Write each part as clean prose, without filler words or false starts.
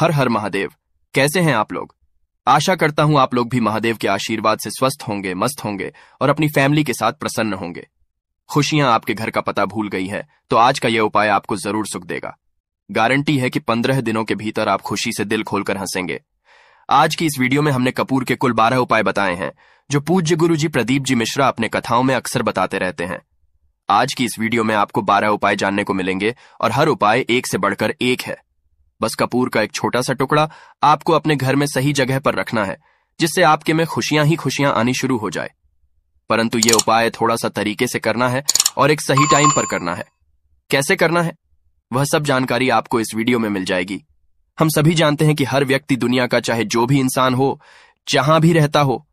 हर हर महादेव। कैसे हैं आप लोग? आशा करता हूं आप लोग भी महादेव के आशीर्वाद से स्वस्थ होंगे, मस्त होंगे और अपनी फैमिली के साथ प्रसन्न होंगे। खुशियां आपके घर का पता भूल गई है तो आज का यह उपाय आपको जरूर सुख देगा। गारंटी है कि 15 दिनों के भीतर आप खुशी से दिल खोलकर हंसेंगे। आज की इस वीडियो में हमने कपूर के कुल 12 उपाय बताए हैं जो पूज्य गुरु जी प्रदीप जी मिश्रा अपने कथाओं में अक्सर बताते रहते हैं। आज की इस वीडियो में आपको 12 उपाय जानने को मिलेंगे और हर उपाय एक से बढ़कर एक है। बस कपूर का एक छोटा सा टुकड़ा आपको अपने घर में सही जगह पर रखना है जिससे आपके में खुशियां ही खुशियां आनी शुरू हो जाए। परंतु यह उपाय थोड़ा सा तरीके से करना है और एक सही टाइम पर करना है। कैसे करना है वह सब जानकारी आपको इस वीडियो में मिल जाएगी। हम सभी जानते हैं कि हर व्यक्ति दुनिया का, चाहे जो भी इंसान हो, जहां भी रहता हो,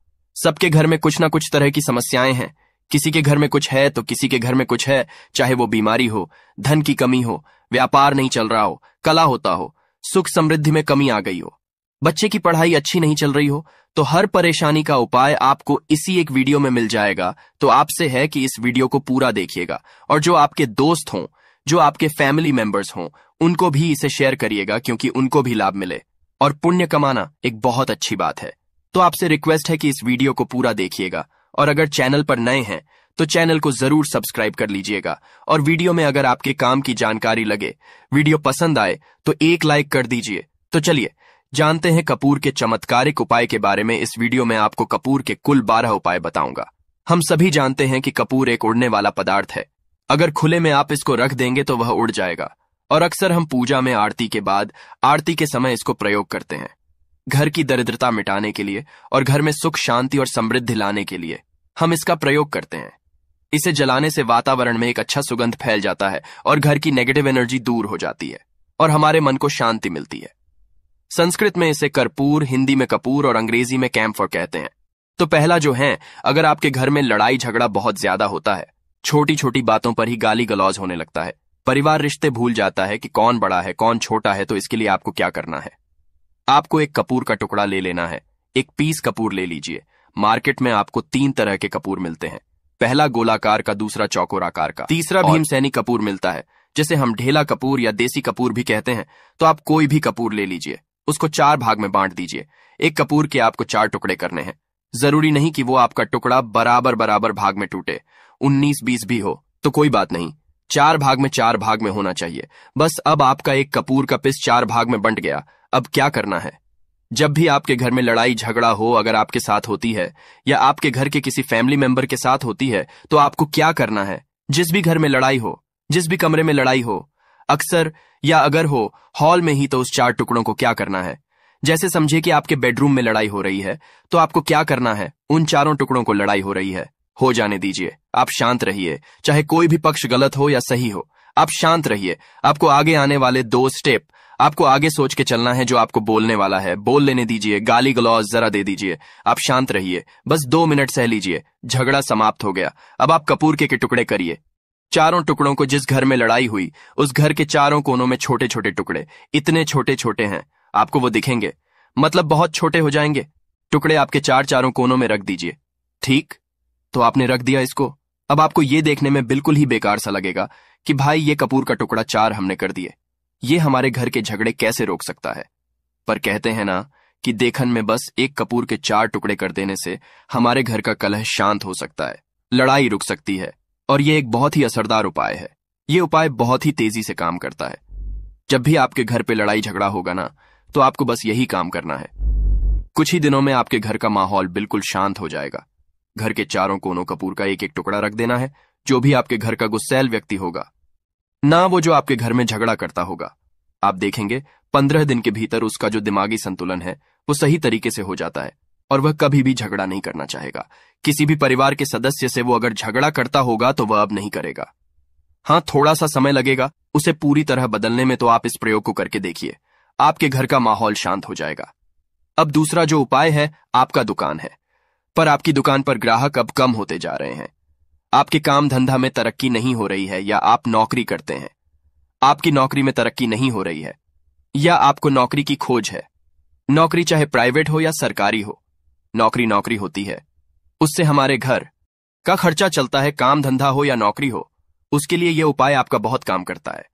सबके घर में कुछ ना कुछ तरह की समस्याएं हैं। किसी के घर में कुछ है तो किसी के घर में कुछ है। चाहे वो बीमारी हो, धन की कमी हो, व्यापार नहीं चल रहा हो, कला होता हो, सुख समृद्धि में कमी आ गई हो, बच्चे की पढ़ाई अच्छी नहीं चल रही हो, तो हर परेशानी का उपाय आपको इसी एक वीडियो में मिल जाएगा। तो आपसे है कि इस वीडियो को पूरा देखिएगा और जो आपके दोस्त हों, जो आपके फैमिली मेंबर्स हों, उनको भी इसे शेयर करिएगा क्योंकि उनको भी लाभ मिले। और पुण्य कमाना एक बहुत अच्छी बात है, तो आपसे रिक्वेस्ट है कि इस वीडियो को पूरा देखिएगा। और अगर चैनल पर नए हैं तो चैनल को जरूर सब्सक्राइब कर लीजिएगा। और वीडियो में अगर आपके काम की जानकारी लगे, वीडियो पसंद आए तो एक लाइक कर दीजिए। तो चलिए जानते हैं कपूर के चमत्कारिक उपाय के बारे में। इस वीडियो में आपको कपूर के कुल 12 उपाय बताऊंगा। हम सभी जानते हैं कि कपूर एक उड़ने वाला पदार्थ है। अगर खुले में आप इसको रख देंगे तो वह उड़ जाएगा और अक्सर हम पूजा में आरती के बाद, आरती के समय इसको प्रयोग करते हैं। घर की दरिद्रता मिटाने के लिए और घर में सुख, शांति और समृद्धि लाने के लिए हम इसका प्रयोग करते हैं। इसे जलाने से वातावरण में एक अच्छा सुगंध फैल जाता है और घर की नेगेटिव एनर्जी दूर हो जाती है और हमारे मन को शांति मिलती है। संस्कृत में इसे कर्पूर, हिंदी में कपूर और अंग्रेजी में कैम्फर कहते हैं। तो पहला जो है, अगर आपके घर में लड़ाई झगड़ा बहुत ज्यादा होता है, छोटी छोटी बातों पर ही गाली गलौज होने लगता है, परिवार रिश्ते भूल जाता है कि कौन बड़ा है कौन छोटा है, तो इसके लिए आपको क्या करना है? आपको एक कपूर का टुकड़ा ले लेना है। एक पीस कपूर ले लीजिए। मार्केट में आपको 3 तरह के कपूर मिलते हैं। पहला गोलाकार का, दूसरा चौकोराकार का, तीसरा भीमसेनी कपूर मिलता है जिसे हम ढेला कपूर या देसी कपूर भी कहते हैं। तो आप कोई भी कपूर ले लीजिए, उसको 4 भाग में बांट दीजिए। एक कपूर के आपको 4 टुकड़े करने हैं। जरूरी नहीं कि वो आपका टुकड़ा बराबर बराबर भाग में टूटे। 19-20 भी हो तो कोई बात नहीं, 4 भाग में होना चाहिए। बस अब आपका एक कपूर का पीस 4 भाग में बंट गया। अब क्या करना है? जब भी आपके घर में लड़ाई झगड़ा हो, अगर आपके साथ होती है या आपके घर के किसी फैमिली मेंबर के साथ होती है, तो आपको क्या करना है? जिस भी घर में लड़ाई हो, जिस भी कमरे में लड़ाई हो, अक्सर या अगर हो हॉल में ही, तो उस 4 टुकड़ों को क्या करना है? जैसे समझिए कि आपके बेडरूम में लड़ाई हो रही है, तो आपको क्या करना है? उन 4 टुकड़ों को लड़ाई हो रही है, हो जाने दीजिए। आप शांत रहिए, चाहे कोई भी पक्ष गलत हो या सही हो, आप शांत रहिए। आपको आगे आने वाले 2 स्टेप आपको आगे सोच के चलना है। जो आपको बोलने वाला है बोल लेने दीजिए, गाली गलौज जरा दे दीजिए, आप शांत रहिए। बस 2 मिनट सह लीजिए, झगड़ा समाप्त हो गया। अब आप कपूर के टुकड़े करिए। 4 टुकड़ों को, जिस घर में लड़ाई हुई उस घर के 4 कोनों में छोटे छोटे टुकड़े, इतने छोटे छोटे हैं आपको वो दिखेंगे, मतलब बहुत छोटे हो जाएंगे। टुकड़े आपके 4 कोनों में रख दीजिए। ठीक, तो आपने रख दिया इसको। अब आपको ये देखने में बिल्कुल ही बेकार सा लगेगा कि भाई ये कपूर का टुकड़ा 4 हमने कर दिए, ये हमारे घर के झगड़े कैसे रोक सकता है? पर कहते हैं ना कि देखन में बस एक कपूर के 4 टुकड़े कर देने से हमारे घर का कलह शांत हो सकता है, लड़ाई रुक सकती है। और ये एक बहुत ही असरदार उपाय है। ये उपाय बहुत ही तेजी से काम करता है। जब भी आपके घर पे लड़ाई झगड़ा होगा ना, तो आपको बस यही काम करना है। कुछ ही दिनों में आपके घर का माहौल बिल्कुल शांत हो जाएगा। घर के 4 कोनों कपूर का एक एक टुकड़ा रख देना है। जो भी आपके घर का गुस्सैल व्यक्ति होगा ना, वो जो आपके घर में झगड़ा करता होगा, आप देखेंगे 15 दिन के भीतर उसका जो दिमागी संतुलन है वो सही तरीके से हो जाता है और वह कभी भी झगड़ा नहीं करना चाहेगा। किसी भी परिवार के सदस्य से वो अगर झगड़ा करता होगा तो वह अब नहीं करेगा। हाँ, थोड़ा सा समय लगेगा उसे पूरी तरह बदलने में, तो आप इस प्रयोग को करके देखिए, आपके घर का माहौल शांत हो जाएगा। अब दूसरा जो उपाय है, आपका दुकान है, पर आपकी दुकान पर ग्राहक अब कम होते जा रहे हैं। आपके काम धंधा में तरक्की नहीं हो रही है, या आप नौकरी करते हैं, आपकी नौकरी में तरक्की नहीं हो रही है, या आपको नौकरी की खोज है। नौकरी चाहे प्राइवेट हो या सरकारी हो, नौकरी होती है, उससे हमारे घर का खर्चा चलता है। काम धंधा हो या नौकरी हो, उसके लिए यह उपाय आपका बहुत काम करता है।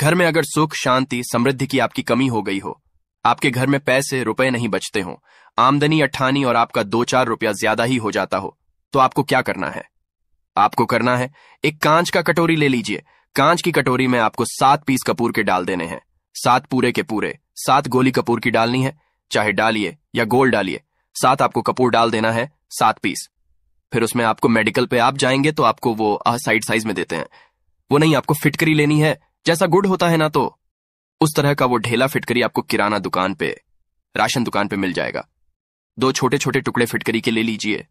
घर में अगर सुख, शांति, समृद्धि की आपकी कमी हो गई हो, आपके घर में पैसे रुपए नहीं बचते हों, आमदनी अट्ठानी और आपका 2-4 रुपया ज्यादा ही हो जाता हो, तो आपको क्या करना है? आपको करना है, एक कांच का कटोरी ले लीजिए। कांच की कटोरी में आपको 7 पीस कपूर के डाल देने हैं, 7 पूरे के पूरे। 7 गोली कपूर की डालनी है, चाहे डालिए या गोल डालिए। 7 आपको कपूर डाल देना है, 7 पीस। फिर उसमें आपको मेडिकल पे आप जाएंगे तो आपको वो साइड साइज में देते हैं। वो नहीं, आपको फिटकरी लेनी है, जैसा गुड़ होता है ना, तो उस तरह का वो ढेला फिटकरी आपको किराना दुकान पे, राशन दुकान पे मिल जाएगा। 2 छोटे छोटे टुकड़े फिटकरी के ले लीजिए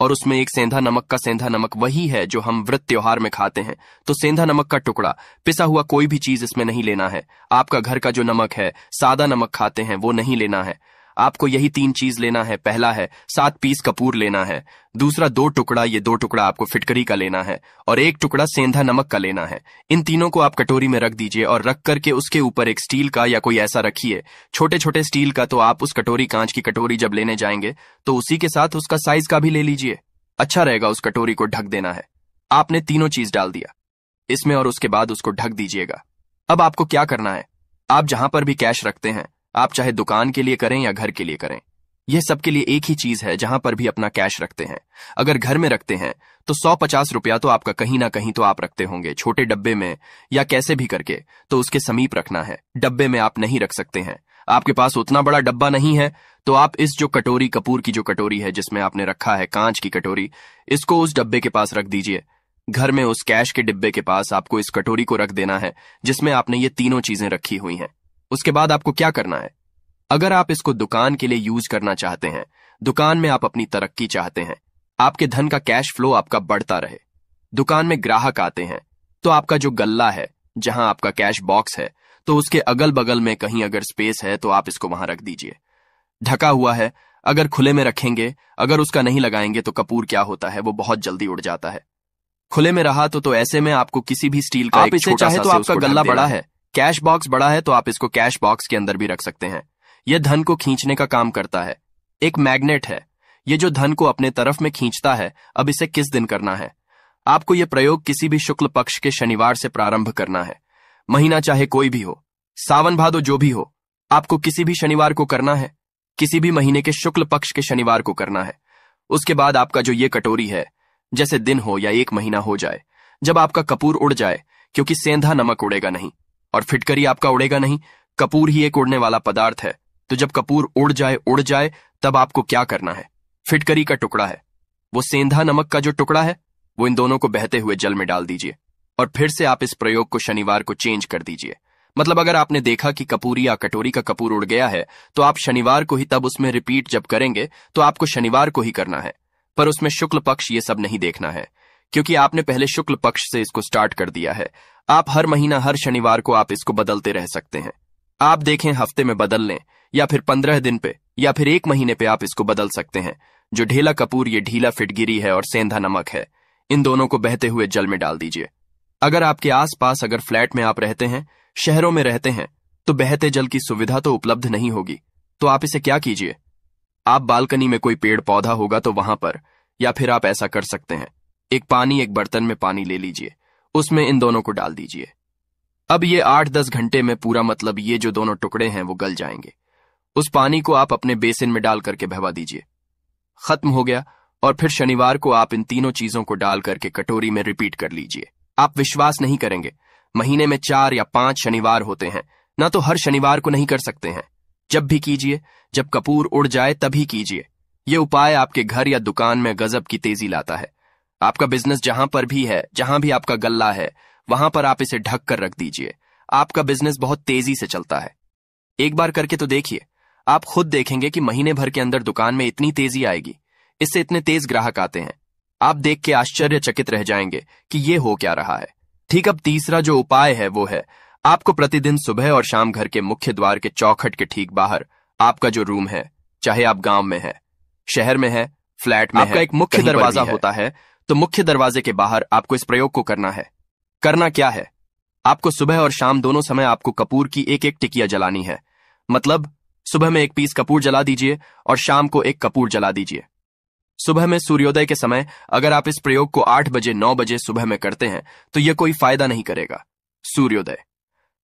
और उसमें एक सेंधा नमक का, सेंधा नमक वही है जो हम व्रत त्योहार में खाते हैं, तो सेंधा नमक का टुकड़ा, पिसा हुआ कोई भी चीज इसमें नहीं लेना है। आपका घर का जो नमक है, सादा नमक खाते हैं, वो नहीं लेना है। आपको यही 3 चीज लेना है। पहला है 7 पीस कपूर लेना है, दूसरा 2 टुकड़ा, ये 2 टुकड़ा आपको फिटकरी का लेना है, और 1 टुकड़ा सेंधा नमक का लेना है। इन तीनों को आप कटोरी में रख दीजिए और रख करके उसके ऊपर एक स्टील का या कोई ऐसा रखिए, छोटे छोटे स्टील का। तो आप उस कटोरी, कांच की कटोरी जब लेने जाएंगे तो उसी के साथ उसका साइज का भी ले लीजिए, अच्छा रहेगा। उस कटोरी को ढक देना है, आपने 3 चीज डाल दिया इसमें और उसके बाद उसको ढक दीजिएगा। अब आपको क्या करना है, आप जहां पर भी कैश रखते हैं, आप चाहे दुकान के लिए करें या घर के लिए करें, यह सबके लिए एक ही चीज है। जहां पर भी अपना कैश रखते हैं, अगर घर में रखते हैं तो 150 रुपया तो आपका कहीं ना कहीं तो आप रखते होंगे, छोटे डब्बे में या कैसे भी करके, तो उसके समीप रखना है। डब्बे में आप नहीं रख सकते हैं, आपके पास उतना बड़ा डब्बा नहीं है, तो आप इस जो कटोरी, कपूर की जो कटोरी है जिसमें आपने रखा है, कांच की कटोरी, इसको उस डब्बे के पास रख दीजिए। घर में उस कैश के डिब्बे के पास आपको इस कटोरी को रख देना है जिसमें आपने ये 3 चीजें रखी हुई हैं। उसके बाद आपको क्या करना है, अगर आप इसको दुकान के लिए यूज करना चाहते हैं, दुकान में आप अपनी तरक्की चाहते हैं, आपके धन का कैश फ्लो आपका बढ़ता रहे, दुकान में ग्राहक आते हैं, तो आपका जो गल्ला है, जहां आपका कैश बॉक्स है, तो उसके अगल बगल में कहीं अगर स्पेस है तो आप इसको वहां रख दीजिए। ढका हुआ है, अगर खुले में रखेंगे, अगर उसका नहीं लगाएंगे तो कपूर क्या होता है, वो बहुत जल्दी उड़ जाता है। खुले में रहा तो ऐसे में आपको किसी भी स्टील का, आप इसे चाहे तो आपका गल्ला बड़ा है, कैश बॉक्स बड़ा है, तो आप इसको कैश बॉक्स के अंदर भी रख सकते हैं। यह धन को खींचने का काम करता है, एक मैग्नेट है, ये जो धन को अपने तरफ में खींचता है। अब इसे किस दिन करना है, आपको यह प्रयोग किसी भी शुक्ल पक्ष के शनिवार से प्रारंभ करना है। महीना चाहे कोई भी हो, सावन भादो जो भी हो, आपको किसी भी शनिवार को करना है, किसी भी महीने के शुक्ल पक्ष के शनिवार को करना है। उसके बाद आपका जो ये कटोरी है, जैसे दिन हो या 1 महीना हो जाए, जब आपका कपूर उड़ जाए, क्योंकि सेंधा नमक उड़ेगा नहीं और फिटकरी आपका उड़ेगा नहीं, कपूर ही एक उड़ने वाला पदार्थ है, तो जब कपूर उड़ जाए तब आपको क्या करना है, फिटकरी का टुकड़ा है, वो सेंधा नमक का जो टुकड़ा है, वो इन दोनों को बहते हुए जल में डाल दीजिए और फिर से आप इस प्रयोग को शनिवार को चेंज कर दीजिए। मतलब अगर आपने देखा कि कपूरी या कटोरी का कपूर उड़ गया है, तो आप शनिवार को ही तब उसमें रिपीट जब करेंगे तो आपको शनिवार को ही करना है, पर उसमें शुक्ल पक्ष ये सब नहीं देखना है, क्योंकि आपने पहले शुक्ल पक्ष से इसको स्टार्ट कर दिया है। आप हर महीना हर शनिवार को आप इसको बदलते रह सकते हैं। आप देखें, हफ्ते में बदल लें, या फिर 15 दिन पे, या फिर 1 महीने पे आप इसको बदल सकते हैं। जो ढेला कपूर, ये ढीला फिटगिरी है और सेंधा नमक है, इन दोनों को बहते हुए जल में डाल दीजिए। अगर आपके आसपास, अगर फ्लैट में आप रहते हैं, शहरों में रहते हैं, तो बहते जल की सुविधा तो उपलब्ध नहीं होगी, तो आप इसे क्या कीजिए, आप बालकनी में कोई पेड़ पौधा होगा तो वहां पर, या फिर आप ऐसा कर सकते हैं, एक बर्तन में पानी ले लीजिए, उसमें इन दोनों को डाल दीजिए। अब ये 8-10 घंटे में पूरा, मतलब ये जो दोनों टुकड़े हैं वो गल जाएंगे। उस पानी को आप अपने बेसिन में डाल करके बहवा दीजिए, खत्म हो गया। और फिर शनिवार को आप इन 3 चीजों को डाल करके कटोरी में रिपीट कर लीजिए। आप विश्वास नहीं करेंगे, महीने में 4 या 5 शनिवार होते हैं ना, तो हर शनिवार को नहीं कर सकते हैं। जब भी कीजिए, जब कपूर उड़ जाए तभी कीजिए। ये उपाय आपके घर या दुकान में गजब की तेजी लाता है। आपका बिजनेस जहां पर भी है, जहां भी आपका गल्ला है, वहां पर आप इसे ढक कर रख दीजिए, आपका बिजनेस बहुत तेजी से चलता है। एक बार करके तो देखिए, आप खुद देखेंगे कि महीने भर के अंदर दुकान में इतनी तेजी आएगी, इससे इतने तेज ग्राहक आते हैं, आप देख के आश्चर्यचकित रह जाएंगे कि ये हो क्या रहा है। ठीक, अब तीसरा जो उपाय है वो है, आपको प्रतिदिन सुबह और शाम घर के मुख्य द्वार के चौखट के ठीक बाहर आपका जो रूम है, चाहे आप गांव में है, शहर में है, फ्लैट में, आपका एक मुख्य दरवाजा होता है, तो मुख्य दरवाजे के बाहर आपको इस प्रयोग को करना है। करना क्या है, आपको सुबह और शाम दोनों समय आपको कपूर की 1-1 टिकिया जलानी है। मतलब सुबह में 1 पीस कपूर जला दीजिए और शाम को 1 कपूर जला दीजिए। सुबह में सूर्योदय के समय अगर आप इस प्रयोग को 8-9 बजे सुबह में करते हैं तो यह कोई फायदा नहीं करेगा। सूर्योदय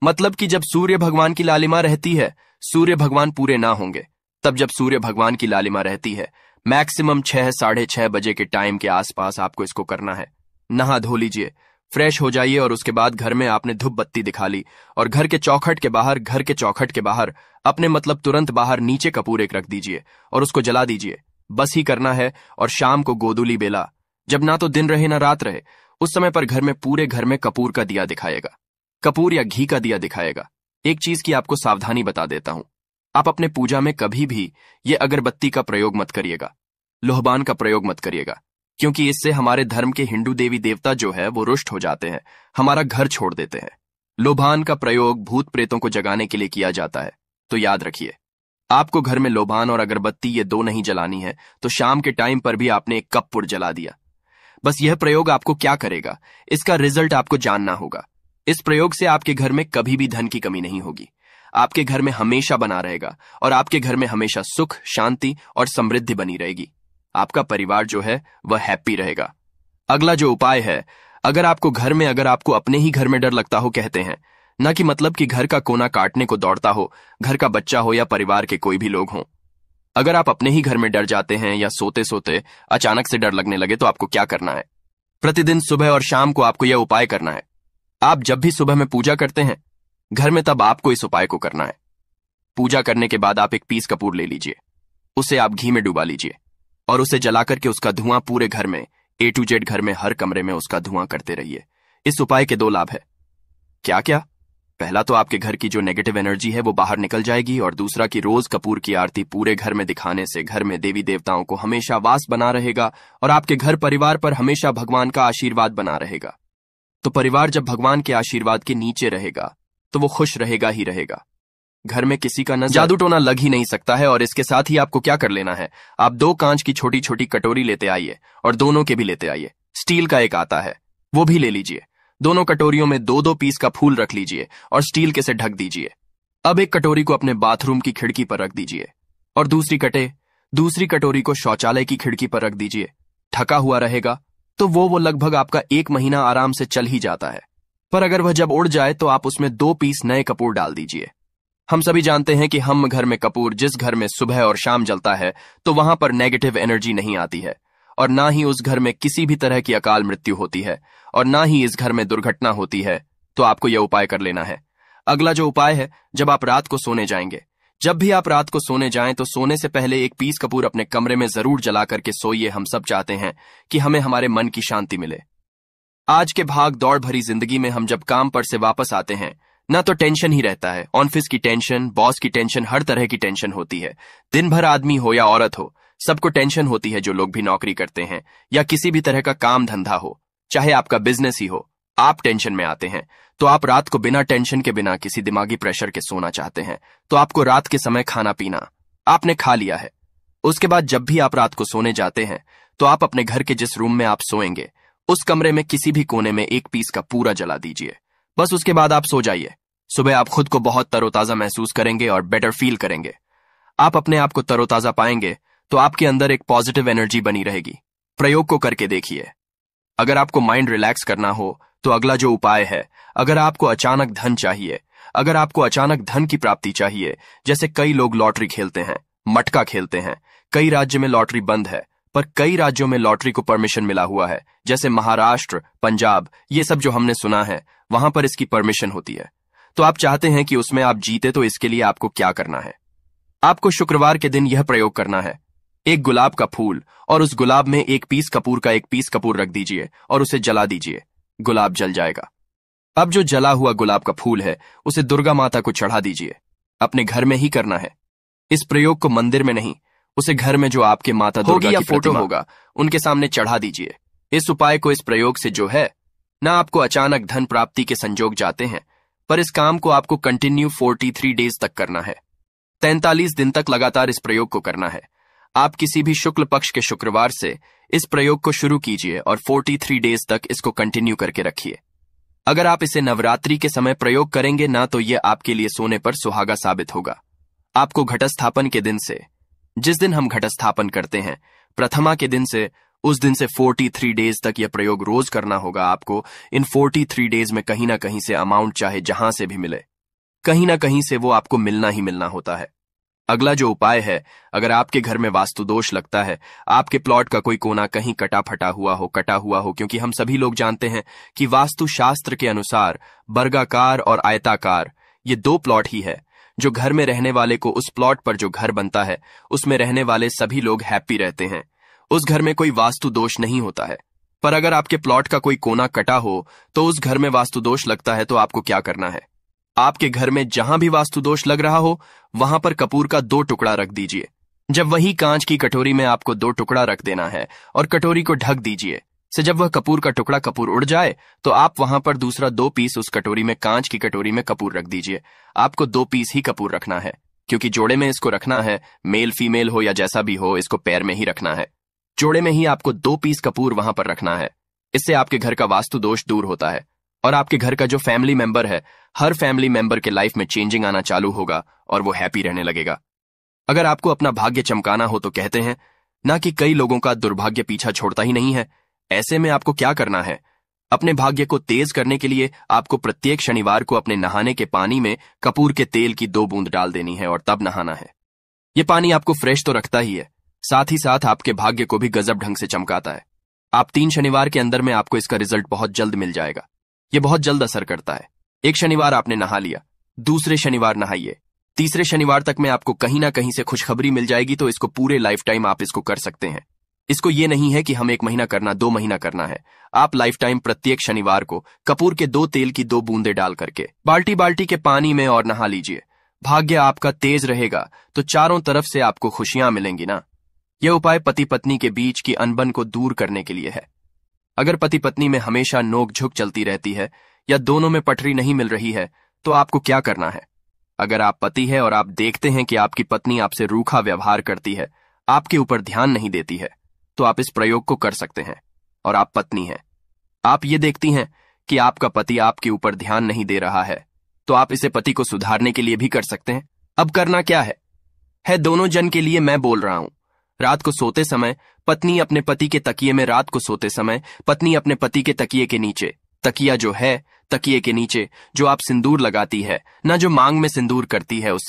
मतलब कि जब सूर्य भगवान की लालिमा रहती है, सूर्य भगवान पूरे ना होंगे। तब जब सूर्य भगवान की लालिमा रहती है, मैक्सिमम 6-6:30 बजे के टाइम के आसपास आपको इसको करना है। नहा धो लीजिए, फ्रेश हो जाइए और उसके बाद घर में आपने धूप बत्ती दिखा ली और घर के चौखट के बाहर अपने मतलब तुरंत बाहर नीचे कपूर एक रख दीजिए और उसको जला दीजिए। बस ही करना है। और शाम को गोदुली बेला, जब ना तो दिन रहे ना रात रहे, उस समय पर घर में पूरे घर में कपूर का दिया दिखाएगा, कपूर या घी का दिया दिखाएगा। एक चीज की आपको सावधानी बता देता हूं, आप अपने पूजा में कभी भी ये अगरबत्ती का प्रयोग मत करिएगा, लोहबान का प्रयोग मत करिएगा, क्योंकि इससे हमारे धर्म के हिंदू देवी देवता जो है वो रुष्ट हो जाते हैं, हमारा घर छोड़ देते हैं। लोभान का प्रयोग भूत प्रेतों को जगाने के लिए किया जाता है। तो याद रखिए, आपको घर में लोभान और अगरबत्ती ये दो नहीं जलानी है। तो शाम के टाइम पर भी आपने एक कपूर जला दिया। बस यह प्रयोग आपको क्या करेगा, इसका रिजल्ट आपको जानना होगा। इस प्रयोग से आपके घर में कभी भी धन की कमी नहीं होगी, आपके घर में हमेशा बना रहेगा और आपके घर में हमेशा सुख, शांति और समृद्धि बनी रहेगी। आपका परिवार जो है वह हैप्पी रहेगा। अगला जो उपाय है, अगर आपको अपने ही घर में डर लगता हो, कहते हैं ना कि मतलब कि घर का कोना काटने को दौड़ता हो, घर का बच्चा हो या परिवार के कोई भी लोग हों, अगर आप अपने ही घर में डर जाते हैं या सोते सोते अचानक से डर लगने लगे, तो आपको क्या करना है, प्रतिदिन सुबह और शाम को आपको यह उपाय करना है। आप जब भी सुबह में पूजा करते हैं घर में, तब आपको इस उपाय को करना है। पूजा करने के बाद आप एक पीस कपूर ले लीजिए, उसे आप घी में डुबा लीजिए और उसे जला करके उसका धुआं पूरे घर में, A to Z घर में, हर कमरे में उसका धुआं करते रहिए। इस उपाय के 2 लाभ है। क्या क्या? पहला तो आपके घर की जो नेगेटिव एनर्जी है वो बाहर निकल जाएगी और दूसरा कि रोज कपूर की आरती पूरे घर में दिखाने से घर में देवी देवताओं को हमेशा वास बना रहेगा और आपके घर परिवार पर हमेशा भगवान का आशीर्वाद बना रहेगा। तो परिवार जब भगवान के आशीर्वाद के नीचे रहेगा तो वो खुश रहेगा ही रहेगा, घर में किसी का नजर जादू टोना लग ही नहीं सकता है। और इसके साथ ही आपको क्या कर लेना है, आप 2 कांच की छोटी छोटी कटोरी लेते आइए और दोनों के भी लेते आइए, स्टील का एक आता है वो भी ले लीजिए। दोनों कटोरियों में 2-2 पीस का फूल रख लीजिए और स्टील के से ढक दीजिए। अब एक कटोरी को अपने बाथरूम की खिड़की पर रख दीजिए और दूसरी कटोरी को शौचालय की खिड़की पर रख दीजिए। ढका हुआ रहेगा तो वो लगभग आपका 1 महीना आराम से चल ही जाता है। पर अगर वह जब उड़ जाए तो आप उसमें 2 पीस नए कपूर डाल दीजिए। हम सभी जानते हैं कि हम घर में कपूर, जिस घर में सुबह और शाम जलता है, तो वहां पर नेगेटिव एनर्जी नहीं आती है और ना ही उस घर में किसी भी तरह की अकाल मृत्यु होती है और ना ही इस घर में दुर्घटना होती है। तो आपको यह उपाय कर लेना है। अगला जो उपाय है, जब आप रात को सोने जाएंगे, जब भी आप रात को सोने जाएं तो सोने से पहले एक पीस कपूर अपने कमरे में जरूर जला करके सोइए। हम सब चाहते हैं कि हमें हमारे मन की शांति मिले। आज के भाग दौड़ भरी जिंदगी में हम जब काम पर से वापस आते हैं ना तो टेंशन ही रहता है, ऑफिस की टेंशन, बॉस की टेंशन, हर तरह की टेंशन होती है। दिन भर आदमी हो या औरत हो, सबको टेंशन होती है। जो लोग भी नौकरी करते हैं या किसी भी तरह का काम धंधा हो, चाहे आपका बिजनेस ही हो, आप टेंशन में आते हैं। तो आप रात को बिना टेंशन के, बिना किसी दिमागी प्रेशर के सोना चाहते हैं। तो आपको रात के समय खाना पीना आपने खा लिया है, उसके बाद जब भी आप रात को सोने जाते हैं तो आप अपने घर के जिस रूम में आप सोएंगे उस कमरे में किसी भी कोने में एक पीस का पूरा जला दीजिए। बस उसके बाद आप सो जाइए। सुबह आप खुद को बहुत तरोताजा महसूस करेंगे और बेटर फील करेंगे। आप अपने आप को तरोताजा पाएंगे तो आपके अंदर एक पॉजिटिव एनर्जी बनी रहेगी। प्रयोग को करके देखिए। अगर आपको माइंड रिलैक्स करना हो तो अगला जो उपाय है, अगर आपको अचानक धन की प्राप्ति चाहिए, जैसे कई लोग लॉटरी खेलते हैं, मटका खेलते हैं। कई राज्य में लॉटरी बंद है पर कई राज्यों में लॉटरी को परमिशन मिला हुआ है, जैसे महाराष्ट्र, पंजाब, ये सब जो हमने सुना है वहां पर इसकी परमिशन होती है। तो आप चाहते हैं कि उसमें आप जीते, तो इसके लिए आपको क्या करना है, आपको शुक्रवार के दिन यह प्रयोग करना है। एक गुलाब का फूल और उस गुलाब में एक पीस कपूर रख दीजिए और उसे जला दीजिए, गुलाब जल जाएगा। अब जो जला हुआ गुलाब का फूल है उसे दुर्गा माता को चढ़ा दीजिए। अपने घर में ही करना है इस प्रयोग को, मंदिर में नहीं, उसे घर में जो आपके माता दुर्गा की फोटो होगा उनके सामने चढ़ा दीजिए। इस उपाय को, इस प्रयोग से जो है ना आपको अचानक धन प्राप्ति के संयोग जाते हैं, पर इस काम को आपको कंटिन्यू 43 डेज तक करना है, 43 दिन तक लगातार इस प्रयोग को करना है। आप किसी भी शुक्ल पक्ष के शुक्रवार से इस प्रयोग को शुरू कीजिए और 43 डेज तक इसको कंटिन्यू करके रखिए। अगर आप इसे नवरात्रि के समय प्रयोग करेंगे ना तो यह आपके लिए सोने पर सुहागा साबित होगा। आपको घटस्थापन के दिन से, जिस दिन हम घटस्थापन करते हैं, प्रथमा के दिन से, उस दिन से 43 डेज तक यह प्रयोग रोज करना होगा। आपको इन 43 डेज में कहीं ना कहीं से अमाउंट चाहे जहां से भी मिले, कहीं ना कहीं से वो आपको मिलना ही मिलना होता है। अगला जो उपाय है, अगर आपके घर में वास्तु दोष लगता है, आपके प्लॉट का कोई कोना कहीं कटा हुआ हो, क्योंकि हम सभी लोग जानते हैं कि वास्तु शास्त्र के अनुसार वर्गाकार और आयताकार ये दो प्लॉट ही है जो घर में रहने वाले को उस प्लॉट पर जो घर बनता है उसमें रहने वाले सभी लोग हैप्पी रहते हैं। उस घर में कोई वास्तु दोष नहीं होता है। पर अगर आपके प्लॉट का कोई कोना कटा हो तो उस घर में वास्तु दोष लगता है, तो आपको क्या करना है, आपके घर में जहां भी वास्तु दोष लग रहा हो वहां पर कपूर का 2 टुकड़ा रख दीजिए। जब वही कांच की कटोरी में आपको 2 टुकड़ा रख देना है और कटोरी को ढक दीजिए से जब वह कपूर का टुकड़ा कपूर उड़ जाए तो आप वहां पर दूसरा 2 पीस उस कटोरी में, कांच की कटोरी में कपूर रख दीजिए। आपको 2 पीस ही कपूर रखना है, क्योंकि जोड़े में इसको रखना है, मेल फीमेल हो या जैसा भी हो, इसको पैर में ही रखना है। जोड़े में ही आपको 2 पीस कपूर वहां पर रखना है। इससे आपके घर का वास्तु दोष दूर होता है और आपके घर का जो फैमिली मेंबर है, हर फैमिली मेंबर के लाइफ में चेंजिंग आना चालू होगा और वो हैप्पी रहने लगेगा। अगर आपको अपना भाग्य चमकाना हो तो कहते हैं ना कि कई लोगों का दुर्भाग्य पीछा छोड़ता ही नहीं है। ऐसे में आपको क्या करना है, अपने भाग्य को तेज करने के लिए आपको प्रत्येक शनिवार को अपने नहाने के पानी में कपूर के तेल की 2 बूंद डाल देनी है और तब नहाना है। ये पानी आपको फ्रेश तो रखता ही है, साथ ही साथ आपके भाग्य को भी गजब ढंग से चमकाता है। आप 3 शनिवार के अंदर में आपको इसका रिजल्ट बहुत जल्द मिल जाएगा। ये बहुत जल्द असर करता है। 1 शनिवार आपने नहा लिया, दूसरे शनिवार नहाइए, तीसरे शनिवार तक में आपको कहीं ना कहीं से खुशखबरी मिल जाएगी। तो इसको पूरे लाइफ टाइम आप इसको कर सकते हैं। इसको ये नहीं है कि हम 1 महीना करना, 2 महीना करना है। आप लाइफ टाइम प्रत्येक शनिवार को कपूर के 2 तेल की 2 बूंदे डाल करके बाल्टी के पानी में और नहा लीजिए। भाग्य आपका तेज रहेगा तो चारों तरफ से आपको खुशियां मिलेंगी ना। यह उपाय पति पत्नी के बीच की अनबन को दूर करने के लिए है। अगर पति पत्नी में हमेशा नोक झोंक चलती रहती है या दोनों में पटरी नहीं मिल रही है तो आपको क्या करना है, अगर आप पति हैं और आप देखते हैं कि आपकी पत्नी आपसे रूखा व्यवहार करती है, आपके ऊपर ध्यान नहीं देती है, तो आप इस प्रयोग को कर सकते हैं। और आप पत्नी हैं, आप ये देखती हैं कि आपका पति आपके ऊपर ध्यान नहीं दे रहा है, तो आप इसे पति को सुधारने के लिए भी कर सकते हैं। अब करना क्या है दोनों जन के लिए मैं बोल रहा हूं। रात को सोते समय पत्नी अपने पति के तकिए में, नीचे तकिया जो है, तकिए के नीचे जो आप सिंदूर लगाती है ना, जो मांग में सिंदूर करती है, उस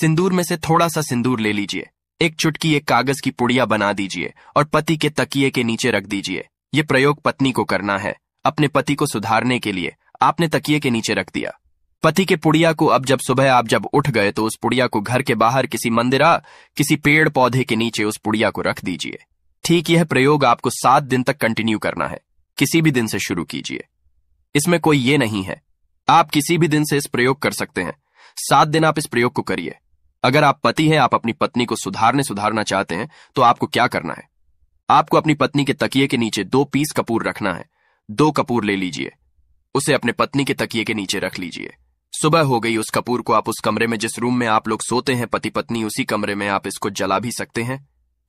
सिंदूर में से थोड़ा सा सिंदूर ले लीजिए, एक चुटकी, एक कागज की पुड़िया बना दीजिए और पति के तकिए के नीचे रख दीजिए। ये प्रयोग पत्नी को करना है, अपने पति को सुधारने के लिए। आपने तकिए के नीचे रख दिया पति के पुड़िया को। अब जब सुबह आप जब उठ गए तो उस पुड़िया को घर के बाहर किसी मंदिरा, किसी पेड़ पौधे के नीचे उस पुड़िया को रख दीजिए। ठीक, यह प्रयोग आपको 7 दिन तक कंटिन्यू करना है। किसी भी दिन से शुरू कीजिए, इसमें कोई ये नहीं है, आप किसी भी दिन से इस प्रयोग कर सकते हैं। 7 दिन आप इस प्रयोग को करिए। अगर आप पति हैं, आप अपनी पत्नी को सुधारना चाहते हैं, तो आपको क्या करना है, आपको अपनी पत्नी के तकिए के नीचे 2 पीस कपूर रखना है। 2 कपूर ले लीजिए, उसे अपने पत्नी के तकिए के नीचे रख लीजिए। सुबह हो गई, उस कपूर को आप उस कमरे में, जिस रूम में आप लोग सोते हैं पति पत्नी, उसी कमरे में आप इसको जला भी सकते हैं,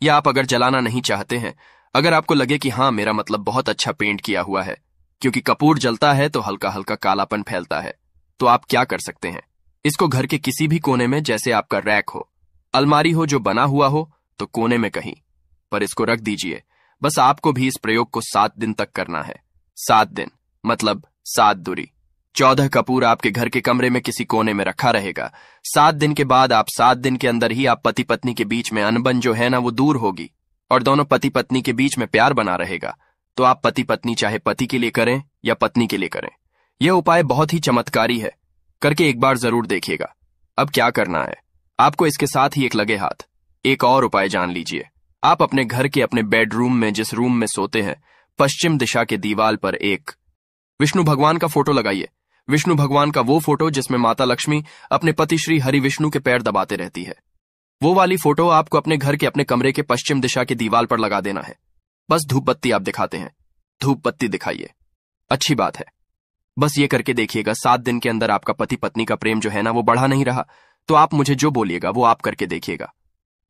या आप अगर जलाना नहीं चाहते हैं, अगर आपको लगे कि हाँ मेरा मतलब बहुत अच्छा पेंट किया हुआ है, क्योंकि कपूर जलता है तो हल्का हल्का कालापन फैलता है, तो आप क्या कर सकते हैं, इसको घर के किसी भी कोने में, जैसे आपका रैक हो, अलमारी हो, जो बना हुआ हो, तो कोने में कहीं पर इसको रख दीजिए। बस आपको भी इस प्रयोग को 7 दिन तक करना है। 7 दिन मतलब 7 दूरी 14 कपूर आपके घर के कमरे में किसी कोने में रखा रहेगा। 7 दिन के बाद आप, 7 दिन के अंदर ही आप पति पत्नी के बीच में अनबन जो है ना, वो दूर होगी और दोनों पति पत्नी के बीच में प्यार बना रहेगा। तो आप पति पत्नी, चाहे पति के लिए करें या पत्नी के लिए करें, यह उपाय बहुत ही चमत्कारी है, करके एक बार जरूर देखिएगा। अब क्या करना है, आपको इसके साथ ही एक लगे हाथ एक और उपाय जान लीजिए। आप अपने घर के, अपने बेडरूम में, जिस रूम में सोते हैं, पश्चिम दिशा के दीवार पर एक विष्णु भगवान का फोटो लगाइए। विष्णु भगवान का वो फोटो जिसमें माता लक्ष्मी अपने पति श्री हरि विष्णु के पैर दबाते रहती है, वो वाली फोटो आपको अपने घर के, अपने कमरे के पश्चिम दिशा की दीवार पर लगा देना है। बस धूप बत्ती आप दिखाते हैं, धूप बत्ती दिखाइए, अच्छी बात है। बस ये करके देखिएगा, 7 दिन के अंदर आपका पति पत्नी का प्रेम जो है ना, वो बढ़ा नहीं रहा, तो आप मुझे जो बोलिएगा वो आप करके देखिएगा।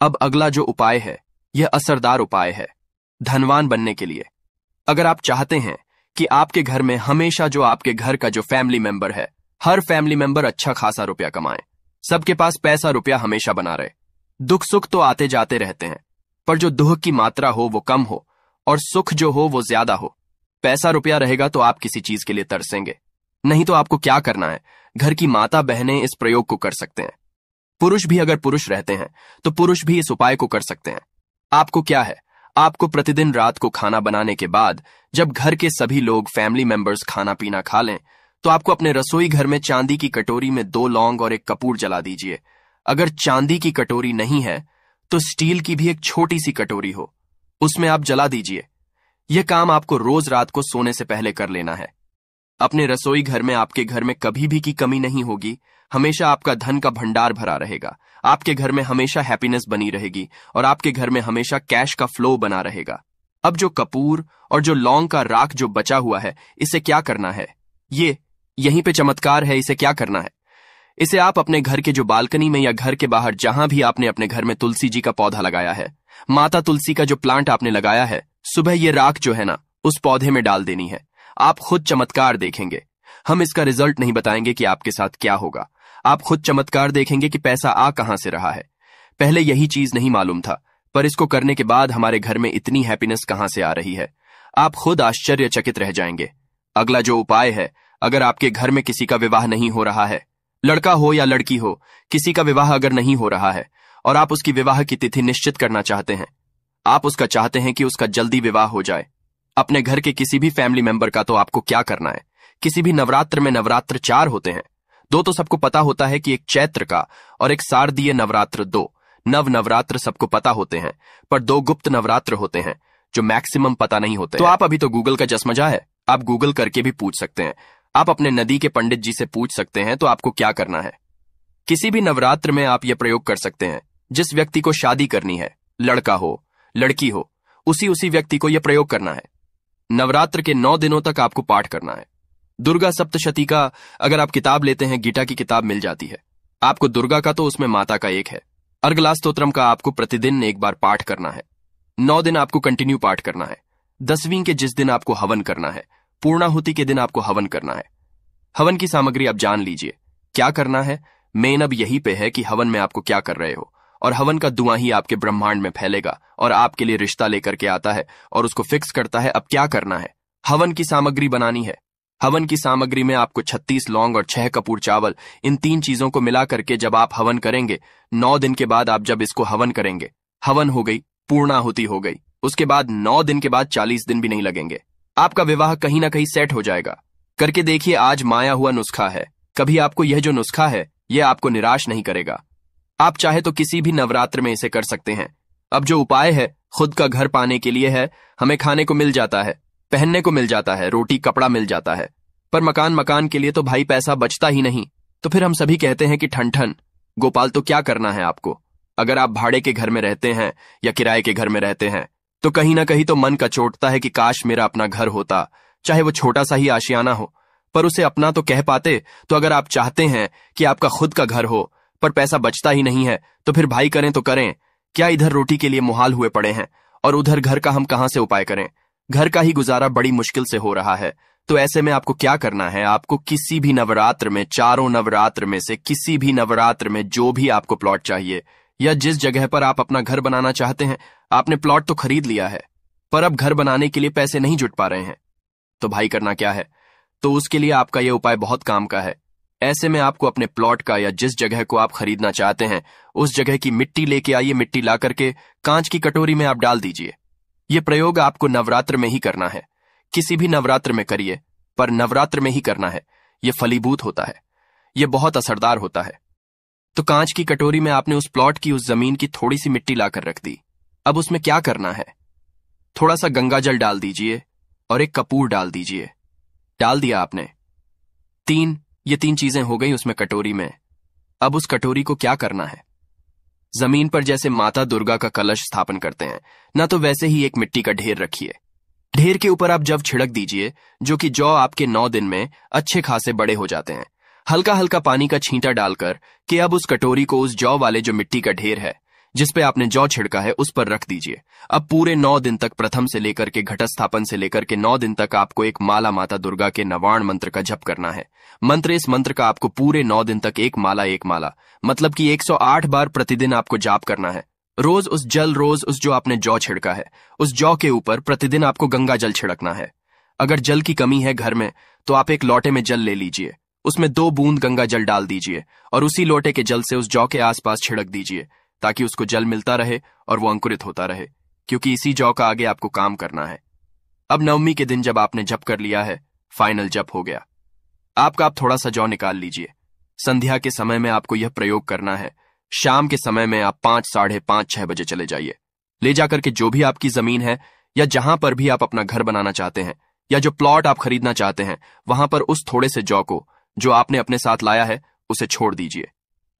अब अगला जो उपाय है, यह असरदार उपाय है धनवान बनने के लिए। अगर आप चाहते हैं कि आपके घर में हमेशा जो आपके घर का जो फैमिली मेंबर है, हर फैमिली मेंबर अच्छा खासा रुपया कमाए, सबके पास पैसा रुपया हमेशा बना रहे, दुख सुख तो आते जाते रहते हैं, पर जो दुख की मात्रा हो वो कम हो और सुख जो हो वो ज्यादा हो, पैसा रुपया रहेगा तो आप किसी चीज के लिए तरसेंगे नहीं। तो आपको क्या करना है, घर की माता बहनें इस प्रयोग को कर सकते हैं। पुरुष भी अगर पुरुष रहते हैं तो पुरुष भी इस उपाय को कर सकते हैं। आपको क्या है, आपको प्रतिदिन रात को खाना बनाने के बाद जब घर के सभी लोग फैमिली मेंबर्स खाना पीना खा लें तो आपको अपने रसोई घर में चांदी की कटोरी में 2 लौंग और 1 कपूर जला दीजिए। अगर चांदी की कटोरी नहीं है तो स्टील की भी एक छोटी सी कटोरी हो, उसमें आप जला दीजिए। यह काम आपको रोज रात को सोने से पहले कर लेना है। अपने रसोई घर में आपके घर में कभी भी की कमी नहीं होगी, हमेशा आपका धन का भंडार भरा रहेगा, आपके घर में हमेशा हैप्पीनेस बनी रहेगी और आपके घर में हमेशा कैश का फ्लो बना रहेगा। अब जो कपूर और जो लौंग का राख जो बचा हुआ है, इसे क्या करना है, ये यहीं पे चमत्कार है। इसे क्या करना है, इसे आप अपने घर के जो बालकनी में या घर के बाहर जहां भी आपने अपने घर में तुलसी जी का पौधा लगाया है, माता तुलसी का जो प्लांट आपने लगाया है, सुबह ये राख जो है ना उस पौधे में डाल देनी है। आप खुद चमत्कार देखेंगे। हम इसका रिजल्ट नहीं बताएंगे कि आपके साथ क्या होगा, आप खुद चमत्कार देखेंगे कि पैसा आ कहां से रहा है। पहले यही चीज नहीं मालूम था, पर इसको करने के बाद हमारे घर में इतनी हैप्पीनेस कहां से आ रही है, आप खुद आश्चर्यचकित रह जाएंगे। अगला जो उपाय है, अगर आपके घर में किसी का विवाह नहीं हो रहा है, लड़का हो या लड़की हो, किसी का विवाह अगर नहीं हो रहा है और आप उसकी विवाह की तिथि निश्चित करना चाहते हैं, आप उसका चाहते हैं कि उसका जल्दी विवाह हो जाए, अपने घर के किसी भी फैमिली मेंबर का, तो आपको क्या करना है, किसी भी नवरात्र में नवरात्र 4 होते हैं, 2 तो सबको पता होता है कि एक चैत्र का और एक शारदीय नवरात्र, 2 नव नवरात्र सबको पता होते हैं, पर 2 गुप्त नवरात्र होते हैं जो मैक्सिमम पता नहीं होते। तो आप अभी तो गूगल का चश्मजा है, आप गूगल करके भी पूछ सकते हैं, आप अपने नदी के पंडित जी से पूछ सकते हैं। तो आपको क्या करना है, किसी भी नवरात्र में आप ये प्रयोग कर सकते हैं। जिस व्यक्ति को शादी करनी है, लड़का हो लड़की हो, उसी व्यक्ति को यह प्रयोग करना है। नवरात्र के 9 दिनों तक आपको पाठ करना है। दुर्गा सप्तशती का अगर आप किताब लेते हैं, गीता की किताब मिल जाती है आपको दुर्गा का, तो उसमें माता का एक है। अर्गला स्तोत्रम का आपको प्रतिदिन 1 बार पाठ करना है, 9 दिन आपको कंटिन्यू पाठ करना है। 10वीं के जिस दिन आपको हवन करना है, पूर्णाहुति के दिन आपको हवन करना है। हवन की सामग्री आप जान लीजिए क्या करना है, मेन अब यही पे है कि हवन में आपको क्या कर रहे हो, और हवन का धुआं ही आपके ब्रह्मांड में फैलेगा और आपके लिए रिश्ता लेकर के आता है और उसको फिक्स करता है। अब क्या करना है, हवन की सामग्री बनानी है। हवन की सामग्री में आपको 36 लौंग और 6 कपूर चावल, इन 3 चीजों को मिला करके जब आप हवन करेंगे, 9 दिन के बाद आप जब इसको हवन करेंगे, हवन हो गई, पूर्णाहुति हो गई, उसके बाद 9 दिन के बाद 40 दिन भी नहीं लगेंगे, आपका विवाह कहीं ना कहीं सेट हो जाएगा। करके देखिए, आज माया हुआ नुस्खा है, कभी आपको यह जो नुस्खा है यह आपको निराश नहीं करेगा। आप चाहे तो किसी भी नवरात्र में इसे कर सकते हैं। अब जो उपाय है, खुद का घर पाने के लिए है। हमें खाने को मिल जाता है, पहनने को मिल जाता है, रोटी कपड़ा मिल जाता है, पर मकान के लिए तो भाई पैसा बचता ही नहीं। तो फिर हम सभी कहते हैं कि ठन गोपाल, तो क्या करना है आपको, अगर आप भाड़े के घर में रहते हैं या किराए के घर में रहते हैं तो कहीं ना कहीं तो मन का चोटता है कि काश मेरा अपना घर होता, चाहे वो छोटा सा ही आशियाना हो, पर उसे अपना तो कह पाते। तो अगर आप चाहते हैं कि आपका खुद का घर हो पर पैसा बचता ही नहीं है, तो फिर भाई करें तो करें क्या, इधर रोटी के लिए मुहाल हुए पड़े हैं और उधर घर का हम कहां से उपाय करें, घर का ही गुजारा बड़ी मुश्किल से हो रहा है। तो ऐसे में आपको क्या करना है, आपको किसी भी नवरात्र में, 4 नवरात्र में से किसी भी नवरात्र में जो भी आपको प्लॉट चाहिए, या जिस जगह पर आप अपना घर बनाना चाहते हैं, आपने प्लॉट तो खरीद लिया है पर अब घर बनाने के लिए पैसे नहीं जुट पा रहे हैं, तो भाई करना क्या है, तो उसके लिए आपका यह उपाय बहुत काम का है। ऐसे में आपको अपने प्लॉट का या जिस जगह को आप खरीदना चाहते हैं उस जगह की मिट्टी लेके आइए, मिट्टी ला करके कांच की कटोरी में आप डाल दीजिए। यह प्रयोग आपको नवरात्र में ही करना है, किसी भी नवरात्र में करिए पर नवरात्र में ही करना है। यह फलीभूत होता है, यह बहुत असरदार होता है। तो कांच की कटोरी में आपने उस प्लॉट की, उस जमीन की थोड़ी सी मिट्टी लाकर रख दी। अब उसमें क्या करना है, थोड़ा सा गंगा जल डाल दीजिए और 1 कपूर डाल दीजिए। डाल दिया आपने, 3 चीजें हो गई उसमें कटोरी में। अब उस कटोरी को क्या करना है, जमीन पर जैसे माता दुर्गा का कलश स्थापन करते हैं ना, तो वैसे ही एक मिट्टी का ढेर रखिए। ढेर के ऊपर आप जव छिड़क दीजिए, जो कि जौ आपके 9 दिन में अच्छे खासे बड़े हो जाते हैं। हल्का हल्का पानी का छींटा डालकर कि अब उस कटोरी को, उस जौ वाले जो मिट्टी का ढेर है जिसपे आपने जौ छिड़का है, उस पर रख दीजिए। अब पूरे 9 दिन तक, प्रथम से लेकर के घटस्थापन से लेकर के 9 दिन तक, आपको एक माला माता दुर्गा के नवाण मंत्र का जप करना है। मंत्र, इस मंत्र का आपको पूरे 9 दिन तक एक माला मतलब कि 108 बार प्रतिदिन आपको जाप करना है। रोज उस जल, रोज उस जो आपने जौ छिड़का है, उस जौ के ऊपर प्रतिदिन आपको गंगा जल छिड़कना है। अगर जल की कमी है घर में तो आप एक लोटे में जल ले लीजिए, उसमें 2 बूंद गंगा जल डाल दीजिए और उसी लोटे के जल से उस जौ के आसपास छिड़क दीजिए ताकि उसको जल मिलता रहे और वो अंकुरित होता रहे, क्योंकि इसी जौ का आगे आपको काम करना है। अब नवमी के दिन जब आपने जप कर लिया है, फाइनल जप हो गया आपका, आप थोड़ा सा जौ निकाल लीजिए। संध्या के समय में आपको यह प्रयोग करना है। शाम के समय में आप 5, 5:30, 6 बजे चले जाइए। ले जाकर के जो भी आपकी जमीन है या जहां पर भी आप अपना घर बनाना चाहते हैं या जो प्लॉट आप खरीदना चाहते हैं, वहां पर उस थोड़े से जौ को जो आपने अपने साथ लाया है उसे छोड़ दीजिए।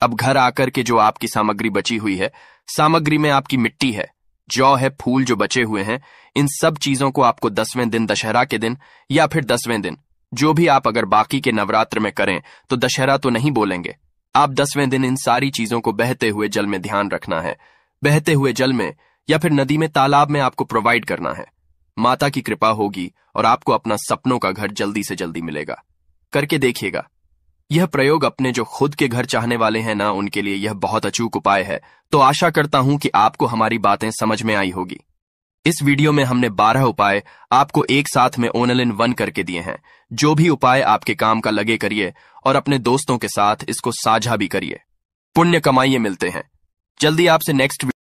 अब घर आकर के जो आपकी सामग्री बची हुई है, सामग्री में आपकी मिट्टी है, जौ है, फूल जो बचे हुए हैं, इन सब चीजों को आपको 10वें दिन दशहरा के दिन या फिर 10वें दिन, जो भी आप अगर बाकी के नवरात्र में करें तो दशहरा तो नहीं बोलेंगे, आप 10वें दिन इन सारी चीजों को बहते हुए जल में ध्यान रखना है। बहते हुए जल में या फिर नदी में, तालाब में आपको प्रोवाइड करना है। माता की कृपा होगी और आपको अपना सपनों का घर जल्दी से जल्दी मिलेगा। करके देखिएगा। यह प्रयोग अपने जो खुद के घर चाहने वाले हैं ना, उनके लिए यह बहुत अचूक उपाय है। तो आशा करता हूं कि आपको हमारी बातें समझ में आई होगी। इस वीडियो में हमने 12 उपाय आपको एक साथ में all in one करके दिए हैं। जो भी उपाय आपके काम का लगे करिए और अपने दोस्तों के साथ इसको साझा भी करिए। पुण्य कमाइए। मिलते हैं जल्दी आपसे नेक्स्ट